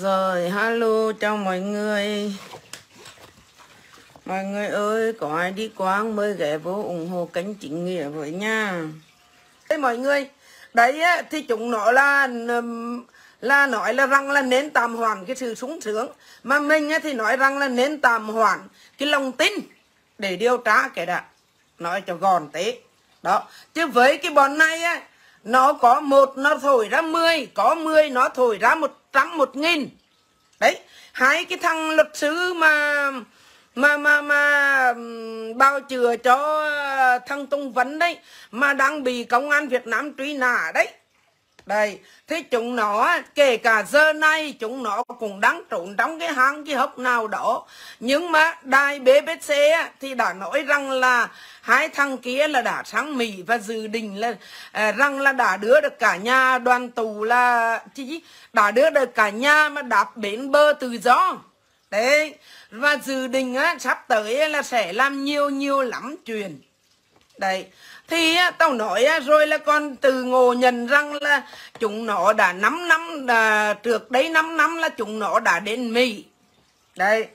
Rồi, hello chào mọi người. Mọi người ơi, có ai đi quán mới ghé vô ủng hộ kênh Chính Nghĩa với nha. Thế mọi người, đấy á, thì chúng nó là nói là rằng là nên tạm hoãn cái sự sung sướng. Mà mình á, thì nói rằng là nên tạm hoãn cái lòng tin để điều tra cái đã. Nói cho gòn tế. Đó, chứ với cái bọn này á, nó có 1 nó thổi ra 10, có 10 nó thổi ra 100, 1000. Đấy, hai cái thằng luật sư mà bao chữa cho thằng Tùng Vân đấy, mà đang bị công an Việt Nam truy nã đấy. Đây, thế chúng nó kể cả giờ này chúng nó cũng đang trốn trong cái hang cái hốc nào đó. Nhưng mà đài BBC thì đã nói rằng là hai thằng kia là đã sang Mỹ và dự định là rằng là đã đưa được cả nhà đoàn tù là đã đưa được cả nhà mà đạp bến bơ tự do. Đấy, và dự định sắp tới là sẽ làm nhiều lắm chuyện. Đấy, thì tao nói rồi là con Từ Ngộ nhận rằng là chúng nó đã 5 năm, trước đấy 5 năm là chúng nó đã đến Mỹ. Đấy.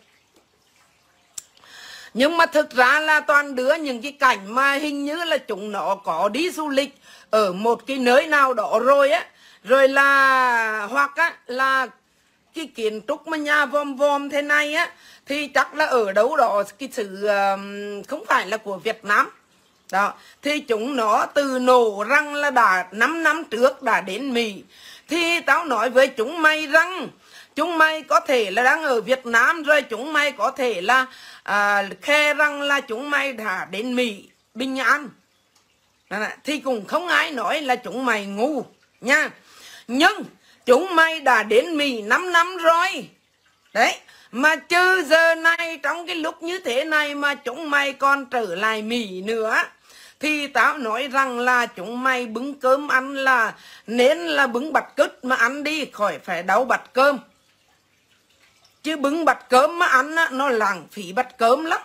Nhưng mà thực ra là toàn đứa những cái cảnh mà hình như là chúng nó có đi du lịch ở một cái nơi nào đó rồi á. Rồi là hoặc á, là cái kiến trúc mà nhà vòm vòm thế này á, thì chắc là ở đâu đó cái sự không phải là của Việt Nam. Đó, thì chúng nó từ nổ rằng là đã 5 năm trước đã đến Mỹ. Thì tao nói với chúng mày rằng chúng mày có thể là đang ở Việt Nam rồi, chúng mày có thể là khe rằng là chúng mày đã đến Mỹ bình an. Thì cũng không ai nói là chúng mày ngu nha. Nhưng chúng mày đã đến Mỹ 5 năm rồi. Đấy, mà chứ giờ này trong cái lúc như thế này mà chúng mày còn trở lại Mỹ nữa, thì tao nói rằng là chúng mày bứng cơm ăn là nên là bứng bạch cứt mà ăn đi, khỏi phải đau bạch cơm. Chứ bứng bạch cơm mà ăn á, nó lãng phí bạch cơm lắm.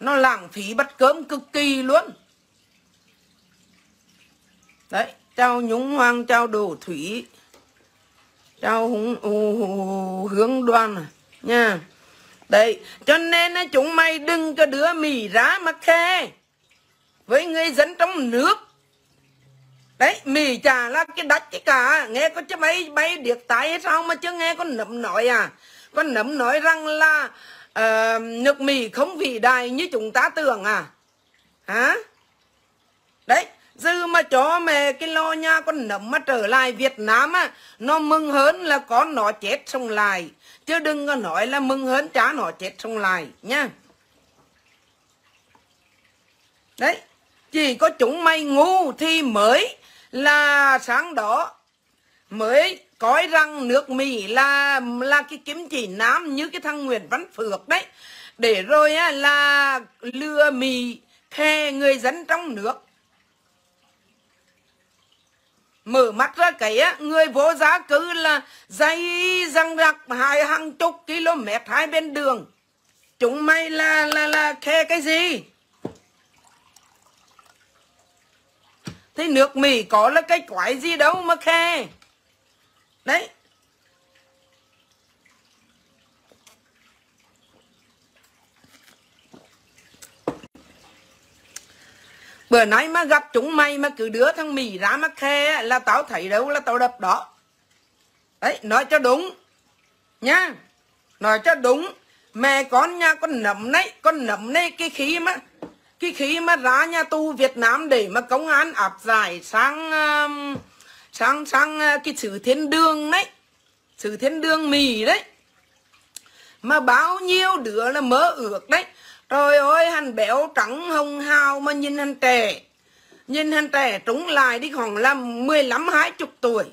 Nó lãng phí bạch cơm cực kỳ luôn. Đấy, chào Nhúng Hoàng, chào Đồ Thủy, chào Hướng Đoan à, nha. Đấy, cho nên chúng mày đừng có đưa Mỹ ra mà khe với người dân trong nước. Đấy, Mỹ chả là cái đách cái cả. Nghe có chứ mấy bay điệt tái hay sao mà chứ nghe con Nấm nói à. Con Nấm nói rằng là nước Mỹ không vĩ đại như chúng ta tưởng à. Hả? Đấy, dư mà chó mẹ cái lo nha, con Nấm mà trở lại Việt Nam á, nó mừng hơn là con nó chết xong lại. Chứ đừng có nói là mừng hơn cha nó chết xong lại nha. Đấy, chỉ có chúng mày ngu thì mới là sáng đó mới coi rằng nước Mỹ là cái kiếm chỉ nám như cái thằng Nguyễn Văn Phượng đấy. Để rồi á, là lừa Mỹ khe người dân trong nước. Mở mắt ra cái á, người vô gia cư là dây răng rạc hai hàng chục km hai bên đường. Chúng mày là khe cái gì? Thế nước Mỹ có là cái quái gì đâu mà khe. Đấy. Bữa nay mà gặp chúng mày mà cứ đứa thằng Mỹ ra mà khe là tao thấy đâu là tao đập đó. Đấy, nói cho đúng nha, nói cho đúng. Mẹ con nha, con Nấm đấy cái khí mà ra nhà tù Việt Nam để mà công an áp giải sang cái sự thiên đường đấy, sự thiên đường Mỹ đấy, mà bao nhiêu đứa là mơ ước đấy. Trời ơi, hắn béo trắng hồng hào mà nhìn hắn trẻ trúng lại đi khoảng là 15-20 tuổi.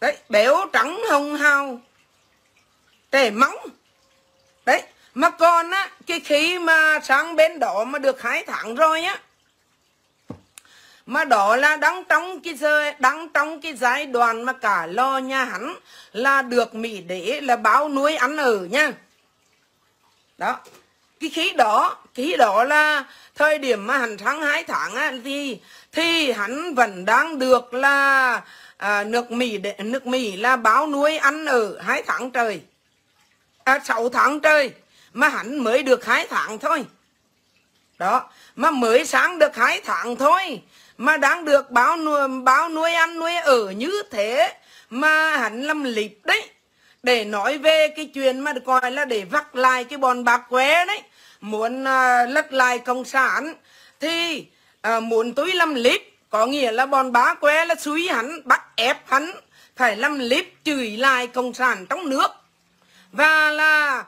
Đấy, béo trắng hồng hào, trẻ móng. Đấy, mà còn á, cái khi mà sang bên đó mà được 2 tháng rồi á, mà đó là đang trong cái giai đoạn mà cả lo nhà hắn là được Mỹ để là báo nuôi ăn ở nha. Đó, cái khí đó là thời điểm mà hắn sang hai tháng á, thì hắn vẫn đang được là nước Mỹ là báo nuôi ăn ở 2 tháng trời, 6 tháng trời, mà hắn mới được 2 tháng thôi đó, mà mới sáng được 2 tháng thôi mà đang được báo nuôi ăn nuôi ở như thế mà hắn làm lịp đấy. Để nói về cái chuyện mà được gọi là để vắt lại cái bọn bạc quế đấy, muốn lật lại cộng sản thì muốn túi làm lip, có nghĩa là bọn bá quế là suy hắn, bắt ép hắn phải làm lip chửi lại cộng sản trong nước, và là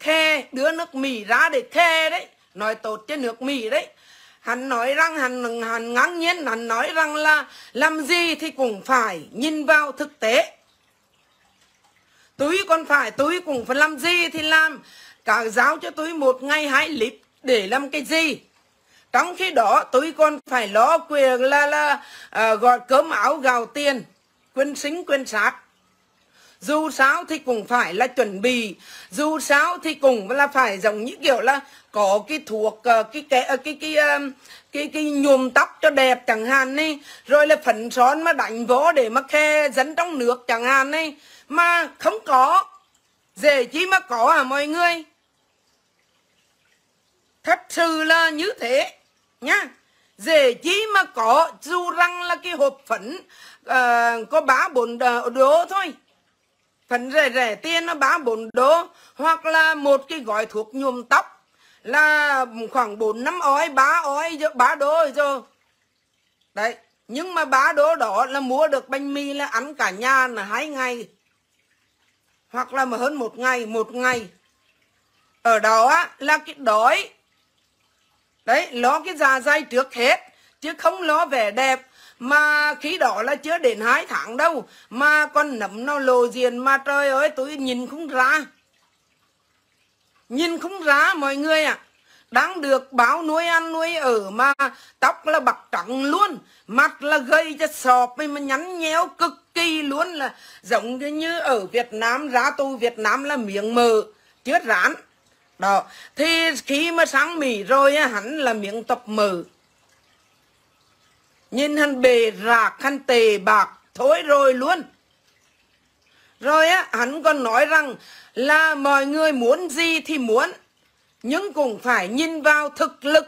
khe đưa nước Mỹ ra để khe đấy, nói tốt cho nước Mỹ đấy. Hắn nói rằng hắn ngang nhiên, hắn nói rằng là làm gì thì cũng phải nhìn vào thực tế, tôi cũng phải làm gì thì làm, cả giáo cho tôi 1 ngày 2 lít để làm cái gì, trong khi đó tôi còn phải lo quyền là gọi cơm áo gạo tiền, quân sinh quân sát, dù sao thì cũng phải là chuẩn bị, dù sao thì cũng là phải giống như kiểu là có cái thuộc cái nhuộm tóc cho đẹp chẳng hạn đi, rồi là phấn son mà đánh võ để mà khe dẫn trong nước chẳng hạn đi, mà không có, dễ chi mà có hả mọi người? Thật sự là như thế nhá, dễ chi mà có, dù rằng là cái hộp phấn có 3-4 đô thôi, phấn rẻ tiền nó 3-4 đô, hoặc là một cái gói thuốc nhuộm tóc là khoảng 4-5 ói, 3 đô rồi đấy, nhưng mà 3 đô đó là mua được bánh mì là ăn cả nhà là 2 ngày, hoặc là mà hơn 1 ngày. Ở đó á, là cái đói đấy, lo cái dạ dày trước hết chứ không lo vẻ đẹp, mà khi đó là chưa đến 2 tháng đâu mà con nấm nó lộ diện, mà trời ơi tôi nhìn không ra mọi người ạ. Đang được báo nuôi ăn nuôi ở mà tóc là bạc trắng luôn, mặt là gây cho sọp mà nhắn nhéo cực kỳ luôn, là giống như ở Việt Nam, ra tù Việt Nam là miệng mờ chưa rán đó, thì khi mà sang Mỹ rồi hắn là miệng tập mờ, nhìn hắn bề rạc, hắn tề bạc thối rồi luôn. Rồi á, hắn còn nói rằng là mọi người muốn gì thì muốn, nhưng cũng phải nhìn vào thực lực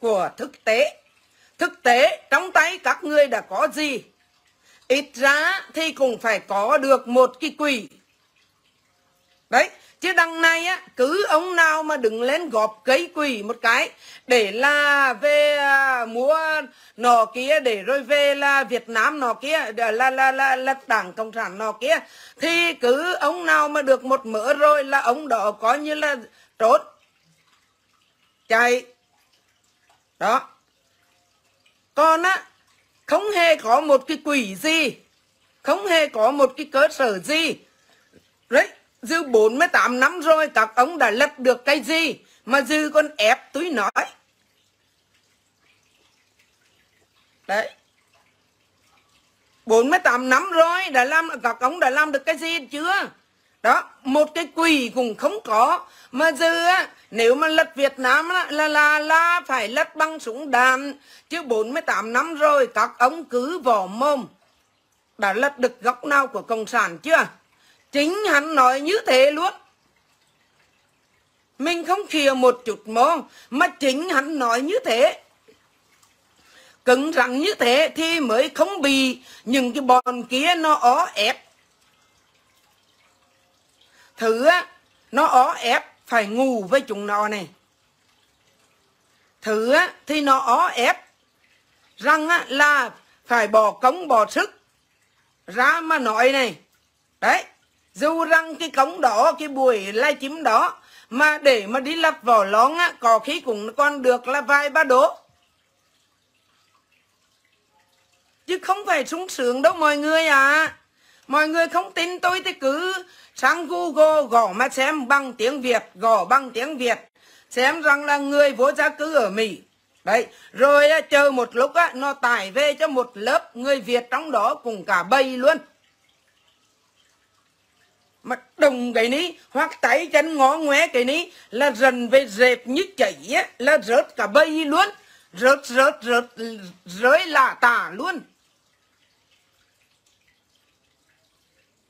của thực tế. Thực tế trong tay các ngươi đã có gì, ít ra thì cũng phải có được một cái quỷ đấy, chứ đằng này á, cứ ông nào mà đứng lên góp cái quỷ một cái để là về mua nọ kia, để rồi về là Việt Nam nọ kia, là đảng cộng sản nọ kia, thì cứ ông nào mà được một mỡ rồi là ông đó coi như là trốn chạy đó. Còn á, không hề có một cái quỷ gì, không hề có một cái cơ sở gì đấy. Dư 48 năm rồi các ông đã lật được cái gì mà dư con ép túi nói đấy, 48 năm rồi đã làm, các ông đã làm được cái gì chưa đó, một cái quỷ cũng không có. Mà dư á, nếu mà lật Việt Nam là phải lật bằng súng đạn, chứ 48 năm rồi các ông cứ vỏ mồm đã lật được góc nào của cộng sản chưa? Chính hắn nói như thế luôn, mình không khìa một chút mà chính hắn nói như thế, cứng rắn như thế thì mới không bị những cái bọn kia nó ó ép. Thứ nó ó ép phải ngủ với chúng nó này, thứ thì nó ó ép rằng là phải bỏ công bỏ sức ra mà nói này đấy, dù rằng cái cống đó, cái buổi live stream đó mà để mà đi lắp vỏ lón á, có khi cũng còn được là vài ba đố, chứ không phải sung sướng đâu mọi người à. Mọi người không tin tôi thì cứ sang Google gõ mà xem bằng tiếng Việt, gõ bằng tiếng Việt xem rằng là người vô gia cư ở Mỹ đấy, rồi chờ một lúc á, nó tải về cho một lớp người Việt trong đó cùng cả bầy luôn mà đồng cái ní hoặc tay chân ngó ngoé cái ní là dần về dẹp như chảy á, là rớt cả bay luôn, rớt rơi là tả luôn.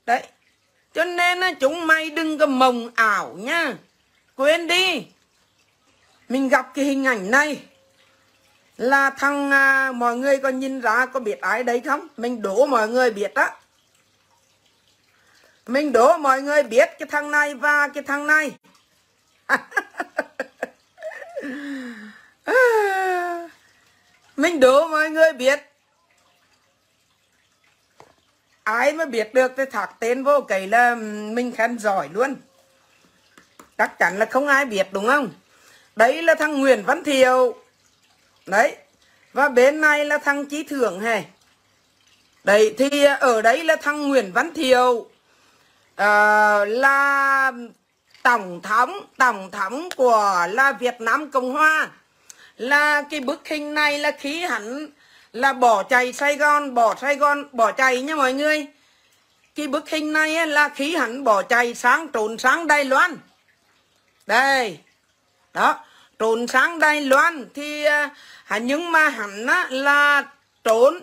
Đấy, cho nên chúng mày đừng có mộng ảo nha, quên đi. Mình gặp cái hình ảnh này là thằng mọi người có nhìn ra có biết ai đấy không? Mình đố mọi người biết đó. Mình đố mọi người biết cái thằng này và cái thằng này. Mình đố mọi người biết. Ai mà biết được thì thạc tên vô cái là mình khen giỏi luôn. Chắc chắn là không ai biết đúng không? Đấy là thằng Nguyễn Văn Thiệu. Đấy. Và bên này là thằng Chí Thưởng này. Đấy thì ở đấy là thằng Nguyễn Văn Thiệu là tổng thống của là Việt Nam Cộng Hòa. Là cái bức hình này là khí hắn là bỏ chạy Sài Gòn bỏ chạy nha mọi người. Cái bức hình này là khí hắn bỏ chạy trốn sang Đài Loan. Đây. Đó, trốn sang Đài Loan thì nhưng mà hắn là trốn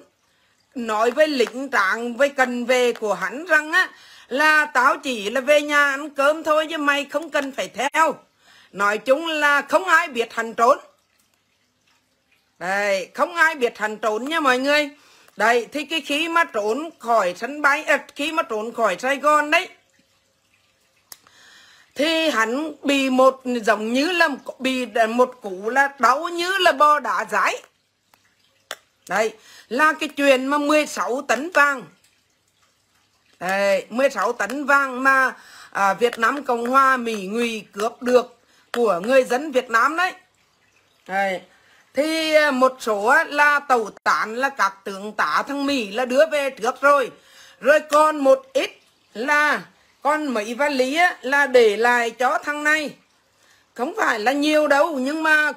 nói với lính tráng với cần về của hắn rằng á là tao chỉ là về nhà ăn cơm thôi chứ mày không cần phải theo. Nói chung là không ai biết hắn trốn. Đấy, không ai biết hắn trốn nha mọi người. Đấy, thì cái khi mà trốn khỏi sân bay, khi mà trốn khỏi Sài Gòn đấy thì hắn bị một giống như là bị một cú là đau như là bò đá giải. Đấy, là cái chuyện mà 16 tấn vàng. Đấy, 16 tấn vàng mà Việt Nam Cộng Hòa Mỹ Ngụy cướp được của người dân Việt Nam đấy. Đấy. Thì một số là tẩu tán là các tướng tá thằng Mỹ là đưa về trước rồi. Rồi còn một ít là còn mấy vali là để lại cho thằng này. Không phải là nhiều đâu, nhưng mà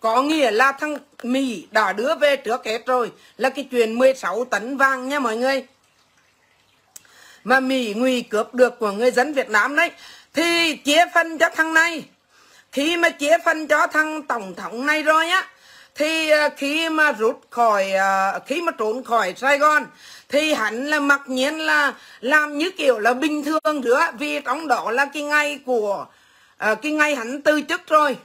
có nghĩa là thằng Mỹ đã đưa về trước hết rồi. Là cái chuyện 16 tấn vàng nha mọi người, mà Mỹ Ngụy cướp được của người dân Việt Nam đấy. Thì chia phân cho thằng này. Khi mà chia phân cho thằng tổng thống này rồi á, thì khi mà trốn khỏi Sài Gòn thì hắn là mặc nhiên là làm như kiểu là bình thường nữa. Vì trong đó là cái ngày của cái ngày hắn từ chức rồi.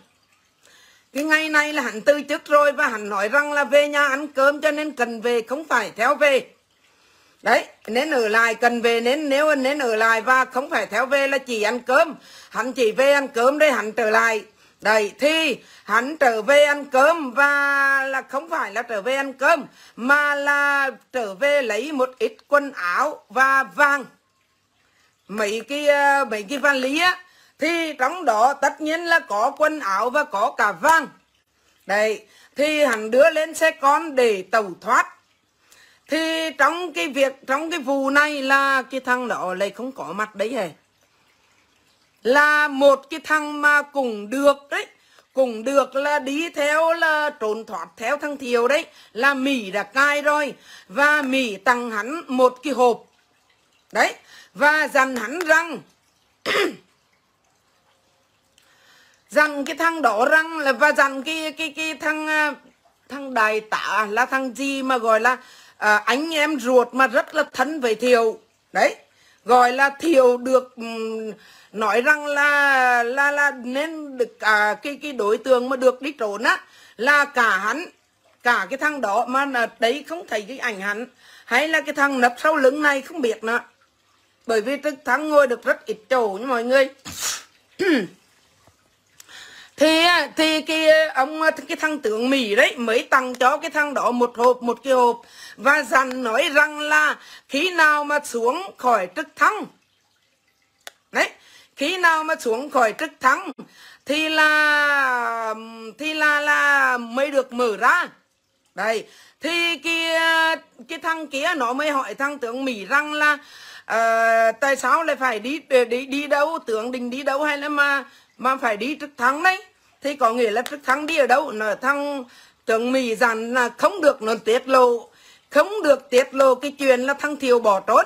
Cái ngày này là hắn từ chức rồi và hắn nói rằng là về nhà ăn cơm cho nên cần về không phải theo về. Đấy, nên ở lại cần về, nên ở lại và không phải theo về là chỉ ăn cơm. Hắn chỉ về ăn cơm để hắn trở lại. Đấy, thì hắn trở về ăn cơm và là không phải là trở về ăn cơm mà là trở về lấy một ít quần áo và vàng. Mấy cái vali á, thì trong đó tất nhiên là có quần áo và có cả vàng. Đấy, thì hắn đưa lên xe con để tẩu thoát. Thì trong cái vụ này là cái thằng đó lại không có mặt đấy hề. Là một cái thằng mà cũng được đấy, cũng được là đi theo là trốn thoát theo thằng Thiệu đấy, là Mỹ đã cai rồi. Và Mỹ tặng hắn một cái hộp. Đấy, và dặn hắn rằng dặn cái thằng đó rằng là, và dặn cái thằng đại tá là thằng gì mà gọi là anh em ruột mà rất là thân với Thiệu. Đấy, gọi là Thiệu được nói rằng là nên được cái đối tượng mà được đi trốn á là cả hắn, cả cái thằng đó mà đấy không thấy cái ảnh hắn hay là cái thằng nấp sau lưng này không biết nữa. Bởi vì cái thằng ngồi được rất ít chỗ nha mọi người. Thì cái thằng tướng Mỹ đấy mới tặng cho cái thằng đó một cái hộp và dặn nói rằng là khi nào mà xuống khỏi trực thăng đấy, khi nào mà xuống khỏi trực thăng thì là mới được mở ra. Đấy, thì cái thằng kia nó mới hỏi thằng tướng Mỹ rằng là tại sao lại phải đi đâu, tướng định đi đâu hay là mà phải đi trực thăng đấy. Thì có nghĩa là trực thăng đi ở đâu. Thằng tướng Mỹ dặn là không được nó tiết lộ cái chuyện là thằng Thiệu bỏ trốn.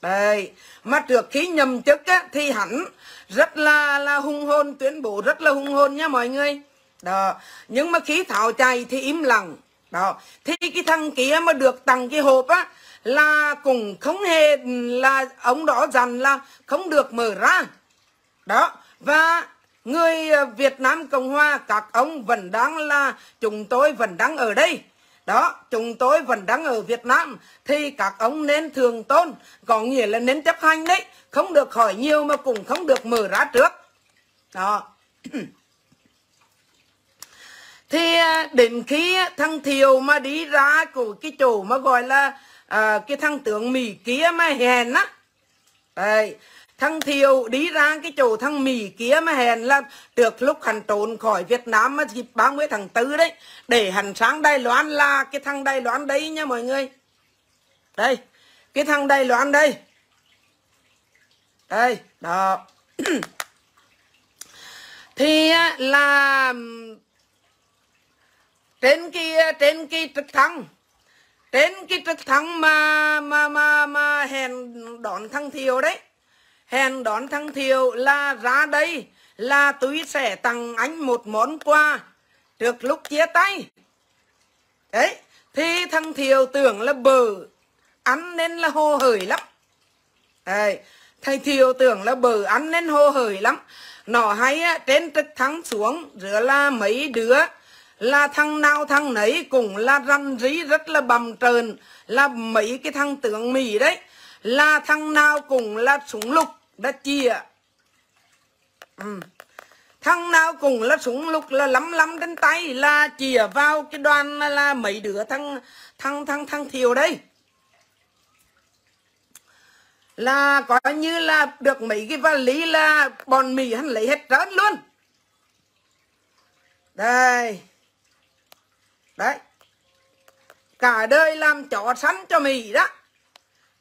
Đấy, mà trước khi nhậm chức á, thì hắn rất là hung hồn, tuyên bố rất là hung hồn nha mọi người. Đó, nhưng mà khi tháo chạy thì im lặng. Đó, thì cái thằng kia mà được tặng cái hộp á, là cũng không hề là ông đó dặn là không được mở ra. Đó, và người Việt Nam Cộng Hòa, các ông vẫn đang là, chúng tôi vẫn đang ở đây. Đó, chúng tôi vẫn đang ở Việt Nam, thì các ông nên thường tôn, có nghĩa là nên chấp hành đấy. Không được hỏi nhiều mà cũng không được mở ra trước. Đó. Thì đến khi thằng Thiệu mà đi ra của cái chỗ mà gọi là cái thằng tướng Mỹ kia mà hèn á. Đấy, thằng Thiệu đi ra cái chỗ thằng Mỹ kia mà hèn là được lúc hắn trốn khỏi Việt Nam mà dịp 30 tháng 4 đấy, để hắn sang Đài Loan là cái thằng Đài Loan đấy nha mọi người. Đây, cái thằng Đài Loan đây. Đây, đó. Thì là trên cái trực thăng mà hèn đón thằng Thiệu đấy. Hèn đón thằng Thiệu là ra đây là tôi sẽ tặng anh một món quà trước lúc chia tay. Đấy, thì thằng Thiệu tưởng là bờ ăn nên là hô hởi lắm. Đấy, thầy Thiệu tưởng là bờ ăn nên hô hởi lắm. Nó hay trên trực thăng xuống giữa là mấy đứa là thằng nào thằng nấy cũng là răn rí rất là bầm trơn, là mấy cái thằng tướng Mỹ đấy. Là thằng nào cũng là súng lục đã chia. Thằng nào cũng là súng lục là lắm lắm đến tay là chìa vào cái đoàn là mấy đứa thằng Thiệu đấy. Là coi như là được mấy cái vali là bọn Mỹ hắn lấy hết trơn luôn. Đây. Đấy. Cả đời làm chó săn cho Mỹ đó.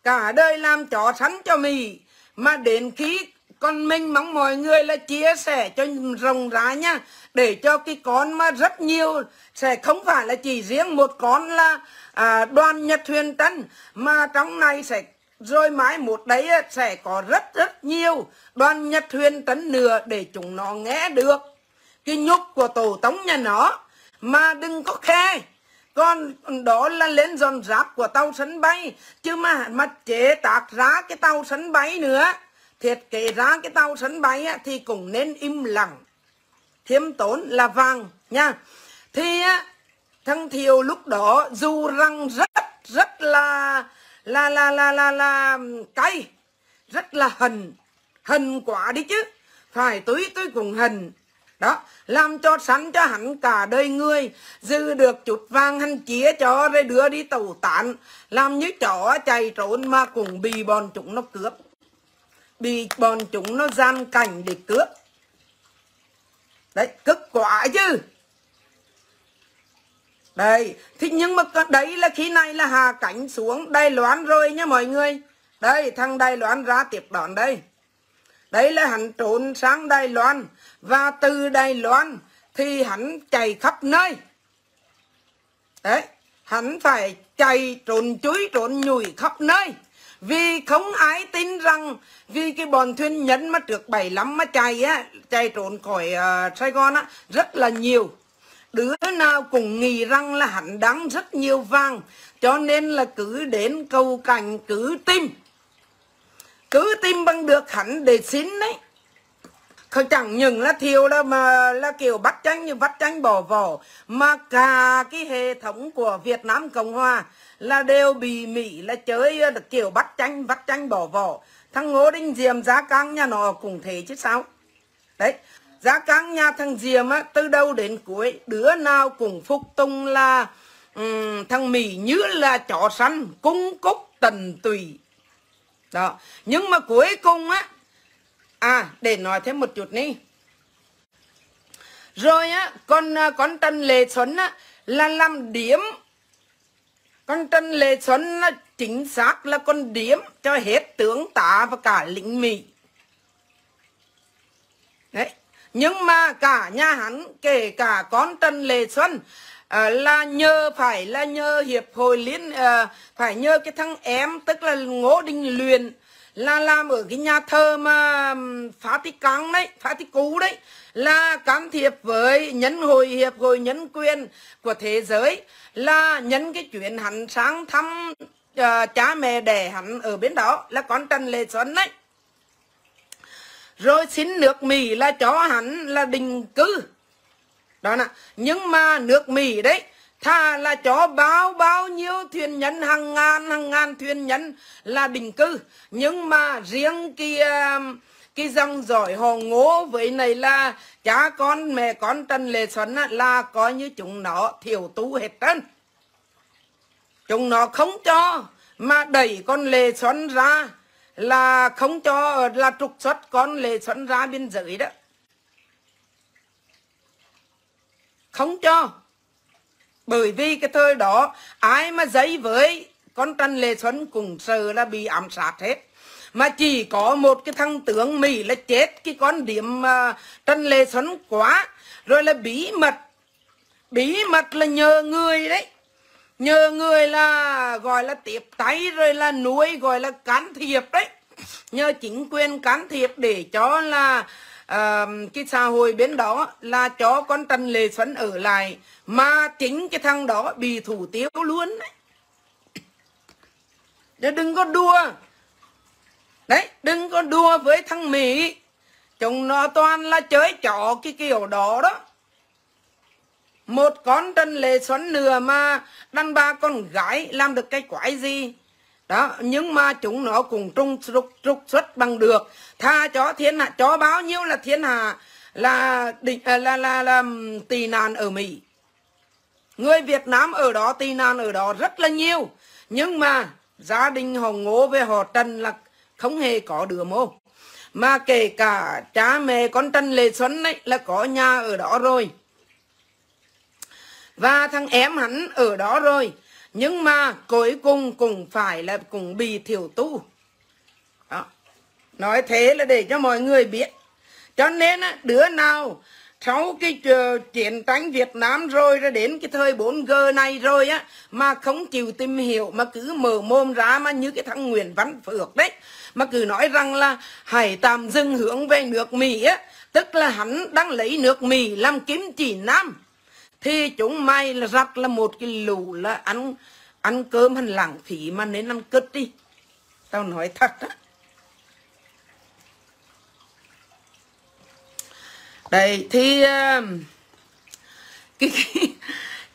Cả đời làm chó săn cho Mỹ. Mà đến khi con mình mong mọi người là chia sẻ cho rộng rãi nha. Để cho cái con mà rất nhiều, sẽ không phải là chỉ riêng một con là Đoàn Nhật Huyền Tấn. Mà trong này sẽ rồi mãi một đấy sẽ có rất nhiều Đoàn Nhật Huyền Tấn nữa. Để chúng nó nghe được cái nhúc của tổ tống nhà nó. Mà đừng có khe. Còn đó là lên dọn rác của tàu sân bay. Chứ mà chế tác ra cái tàu sân bay nữa, thiết kế ra cái tàu sân bay á, thì cũng nên im lặng, thiêm tốn là vàng nha. Thì á, thằng Thiệu lúc đó dù rằng rất là cay, rất là hận quá đi chứ. Phải tôi cũng hận. Đó, làm cho sẵn cho hắn cả đời người, dư được chút vàng hắn chia cho rồi đưa đi tẩu tán, làm như chó chạy trốn mà cũng bị bọn chúng nó cướp, bị bọn chúng nó gian cảnh để cướp. Đấy, cực quả chứ. Đấy, thế nhưng mà đấy là khi này là hạ cánh xuống Đài Loan rồi nha mọi người. Đây, thằng Đài Loan ra tiếp đón đây. Đấy là hắn trốn sang Đài Loan. Và từ Đài Loan thì hắn chạy khắp nơi. Đấy, hắn phải chạy trốn chúi trốn nhủi khắp nơi. Vì không ai tin rằng, vì cái bọn thuyền nhân mà trước 75 mà chạy á, chạy trốn khỏi Sài Gòn á, rất là nhiều. Đứa nào cũng nghĩ rằng là hắn đáng rất nhiều vàng, cho nên là cứ đến cầu cảnh cứ tìm bằng được hắn để xin đấy. Không chẳng những là Thiệu là mà là kiểu vắt chanh bỏ vỏ, mà cả cái hệ thống của Việt Nam Cộng Hòa là đều bị Mỹ là chơi được kiểu vắt chanh bỏ vỏ. Thằng Ngô Đinh Diệm Giá Cang nhà nó cũng thế chứ sao. Đấy, Giá Cang nhà thằng Diệm á, từ đầu đến cuối đứa nào cũng phục tùng là thằng Mỹ như là chó săn cung cúc tần tùy. Đó, nhưng mà cuối cùng á, để nói thêm một chút đi. Rồi á, con Trần Lê Xuân á, là làm điểm. Con Trần Lê Xuân á, chính xác là con điểm cho hết tướng tá và cả lính Mỹ. Đấy, nhưng mà cả nhà hắn, kể cả con Trần Lê Xuân là nhờ hiệp hội phải nhờ cái thằng em, tức là Ngô Đình Luyện là làm ở cái nhà thờ mà Phá Tích Căng đấy, Phá Tích Cú đấy, là can thiệp với nhân hội hiệp hội nhân quyền của thế giới, là nhân cái chuyện hắn sáng thăm cha mẹ đẻ hắn ở bên đó là con Trần Lê Xuân đấy. Rồi xin nước Mỹ là cho hắn là định cư. Đó nè, nhưng mà nước Mỹ đấy thà là cho bao nhiêu thuyền nhân, hàng ngàn thuyền nhân là định cư. Nhưng mà riêng cái dòng dõi họ Ngô với này là cha con mẹ con Trần Lê Xuân là coi như chúng nó thiểu tu hết trơn. Chúng nó không cho mà đẩy con Lê Xuân ra, là không cho là trục xuất con Lê Xuân ra biên giới đó, không cho. Bởi vì cái thời đó ai mà giấy với con Trần Lê Xuân cũng sợ là bị ám sát hết. Mà chỉ có một cái thằng tướng Mỹ là chết cái con điểm Trần Lê Xuân quá. Rồi là bí mật là nhờ người đấy, nhờ người là gọi là tiếp tay, rồi là nuôi, gọi là can thiệp đấy, nhờ chính quyền can thiệp để cho là cái xã hội bên đó là cho con Trần Lê Xuân ở lại. Mà chính cái thằng đó bị thủ tiêu luôn đấy. Đừng có đùa đấy, đừng có đùa với thằng Mỹ. Chúng nó toàn là chơi trò cái kiểu đó đó. Một con Trần Lê Xuân nửa mà đàn bà con gái làm được cái quái gì đó. Nhưng mà chúng nó cùng trục xuất bằng được. Tha cho thiên hạ, cho bao nhiêu là thiên hạ là tị nạn ở Mỹ. Người Việt Nam ở đó tị nạn ở đó rất là nhiều. Nhưng mà gia đình họ Ngô với họ Trần là không hề có đứa mô. Mà kể cả cha mẹ con Trần Lê Xuân ấy là có nhà ở đó rồi, và thằng em hắn ở đó rồi. Nhưng mà cuối cùng cũng phải là cũng bị thiểu tu đó. Nói thế là để cho mọi người biết. Cho nên đứa nào sau cái chiến tranh Việt Nam rồi, rồi đến cái thời 4G này rồi á, mà không chịu tìm hiểu, mà cứ mở mồm ra mà như cái thằng Nguyễn Văn Phượng đấy, mà cứ nói rằng là hãy tạm dừng hướng về nước Mỹ á, tức là hắn đang lấy nước Mỹ làm kim chỉ nam, thì chúng mày là rặt là một cái lũ là ăn cơm hành lãng phí mà nên ăn cứt đi. Tao nói thật á. Đấy thì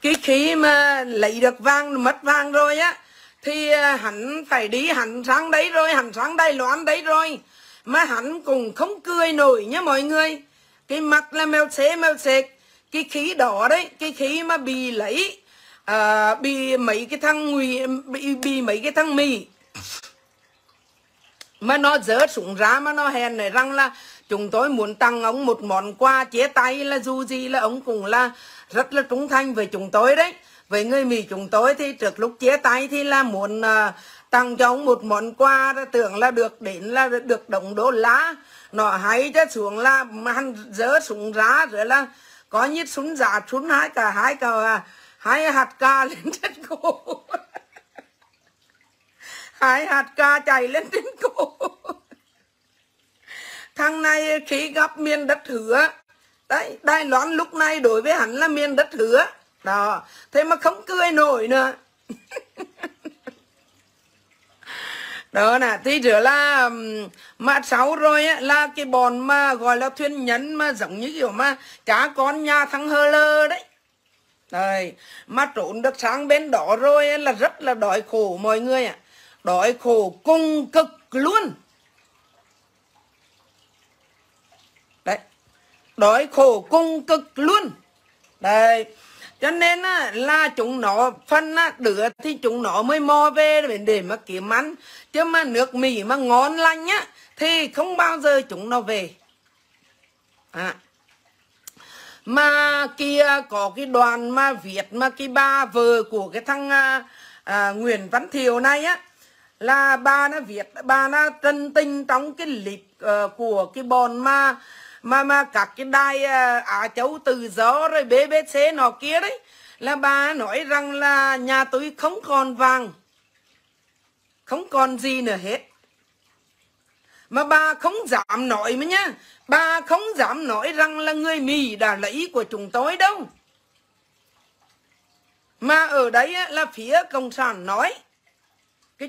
cái khi mà lấy được vàng, mất vàng rồi á, thì hắn phải đi, hắn sang đấy rồi, hắn sang Đài Loan đấy rồi. Mà hắn cũng không cười nổi nhá mọi người. Cái mặt là mèo xế. Cái khí đó đấy, cái khí mà bị lấy, bị mấy cái thằng Mỹ mà nó dỡ súng ra mà nó hèn này rằng là chúng tôi muốn tặng ông một món quà chia tay, là dù gì là ông cũng là rất là trung thành với chúng tôi đấy, với người Mỹ chúng tôi, thì trước lúc chia tay thì là muốn tặng cho ông một món quà, tưởng là được đến là được đồng đô lá, nó hay cho xuống là hắn dỡ súng ra rồi là có nhiệt súng giả súng hai hạt ca lên trên cổ, hai hạt ca chạy lên trên cổ. Thằng này khi gặp miền đất hứa đấy, Đài Loan lúc này đối với hắn là miền đất hứa đó, thế mà không cười nổi nữa. Đó nè, thì rửa là mà sáu rồi á, là cái bọn mà gọi là thuyền nhân mà giống như kiểu mà cá con nhà thằng Hơ Lơ đấy. Đấy, mà trốn được sang bên đó rồi á, là rất là đói khổ mọi người ạ. Đói khổ cùng cực luôn. Đấy, đói khổ cùng cực luôn. Đấy, cho nên á, là chúng nó phân á, đứa thì chúng nó mới mò về để mà kiếm ăn. Chứ mà nước Mỹ mà ngon lành á, thì không bao giờ chúng nó về. Mà kia có cái đoàn mà viết mà cái bà vợ của cái thằng Nguyễn Văn Thiệu này á, là bà nó viết, bà nó tân tinh trong cái lịch của cái bọn mà các cái đài Á Châu Tự Do rồi BBC nó kia đấy, là bà nói rằng là nhà tôi không còn vàng, không còn gì nữa hết. mà bà không dám nói mà nhá. Bà không dám nói rằng là người Mỹ đã lấy của chúng tôi đâu. Mà ở đấy là phía Cộng sản nói. Cái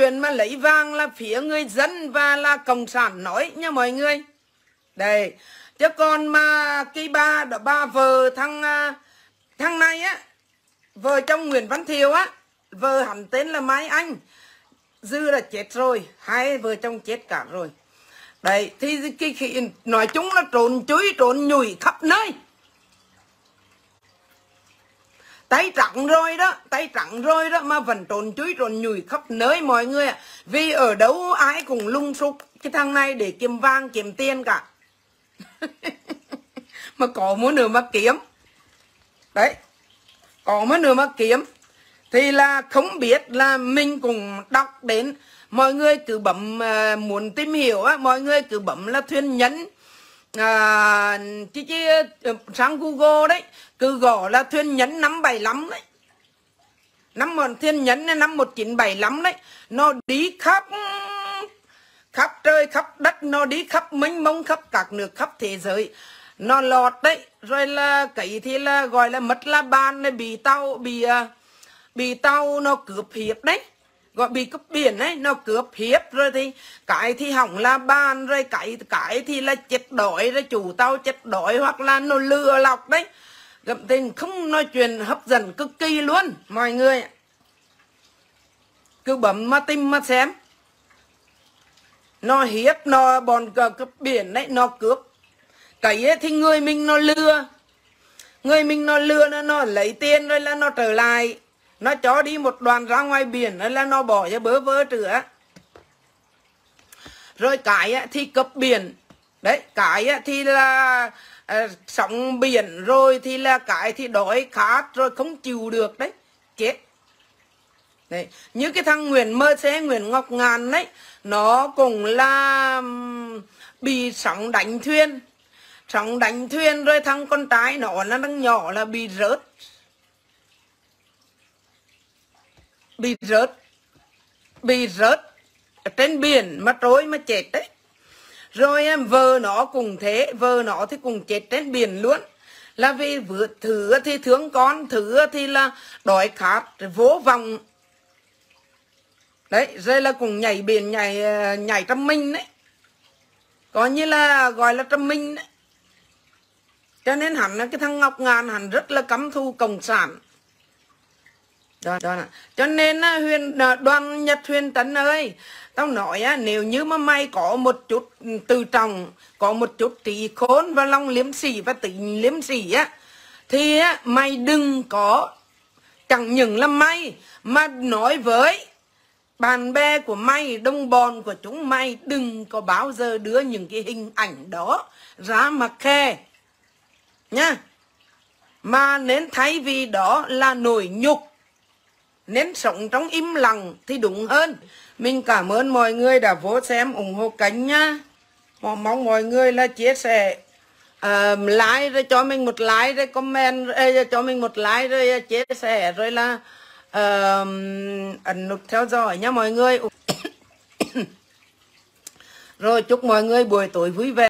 chuyện mà lấy vàng là phía người dân và là Cộng sản nói nha mọi người. Đây. Chứ còn mà cái ba vợ thằng này á, vợ chồng Nguyễn Văn Thiệu á, vợ hắn tên là Mai Anh, Dư là chết rồi, hai vợ chồng chết cả rồi. Đấy, thì cái nói chung là trốn chui, trốn nhủi khắp nơi. Tay trắng rồi đó mà vẫn trốn chui, trốn nhủi khắp nơi mọi người ạ. Vì ở đâu ai cũng lung sục cái thằng này để kiếm vàng, kiếm tiền cả. Mà có muốn nữa mà kiếm. Đấy, có muốn nữa mà kiếm. Thì là không biết là mình cũng đọc đến. Mọi người cứ bấm muốn tìm hiểu á, mọi người cứ bấm là thuyền nhân sang Google đấy, cứ gọi là thuyền nhân 575 đấy, thuyền nhân 51975 đấy. Nó đi khắp trời khắp đất, nó đi khắp mênh mông, khắp các nước, khắp thế giới. Nó lọt đấy. Rồi là cái thì là gọi là mất la bàn này, bị tàu nó cướp hiếp đấy, gọi bị cướp biển đấy, nó cướp hiếp. Rồi thì cái thì hỏng la bàn, rồi cái thì là chết đói, rồi chủ tàu chết đói, hoặc là nó lừa lọc đấy. Gặp tình không nói chuyện hấp dẫn cực kỳ luôn mọi người. Cứ bấm mà tìm mà xem. Nó hiếp, nó bọn cướp biển đấy, nó cướp. Cái ấy thì người mình nó lừa, nó lấy tiền rồi là nó trở lại, nó cho đi một đoàn ra ngoài biển rồi là nó bỏ ra bớ vơ nữa. Rồi cái ấy thì cướp biển đấy, cái ấy thì là sóng biển, rồi thì là cái thì đói khát rồi không chịu được đấy, chết. Đấy, như cái thằng Nguyễn Mơ Sế, Nguyễn Ngọc Ngạn đấy, nó cũng là bị sóng đánh thuyền. Sóng đánh thuyền rồi thằng con trai nó là thằng nhỏ là bị rớt. Bị rớt trên biển mà trôi mà chết đấy. Rồi em vợ nó cũng thế, vợ nó thì cũng chết trên biển luôn. Là vì vừa thử thì thương con, thử thì là đói khát vô vọng. Đấy, rồi là cũng nhảy biển, nhảy trăm minh đấy. Có như là gọi là trăm minh đấy. Cho nên hẳn là cái thằng Ngọc Ngạn hẳn rất là căm thù Cộng sản. Đó là. Cho nên Đoàn Nhật Huyền Tấn ơi, tao nói nếu như mà mày có một chút từ trọng, có một chút trí khôn và lòng liêm sỉ và tính liêm sỉ á, thì mày đừng có, chẳng những là mày mà nói với bạn bè của mày, đồng bọn của chúng mày, đừng có bao giờ đưa những cái hình ảnh đó ra mà khe nhá. Mà nên thay vì đó là nổi nhục, nên sống trong im lặng thì đúng hơn. Mình cảm ơn mọi người đã vô xem, ủng hộ kênh nhá. Mong mọi người là chia sẻ, like rồi cho mình một like, rồi comment cho mình một like, rồi chia sẻ, rồi là ấn nút theo dõi nha mọi người. Rồi chúc mọi người buổi tối vui vẻ.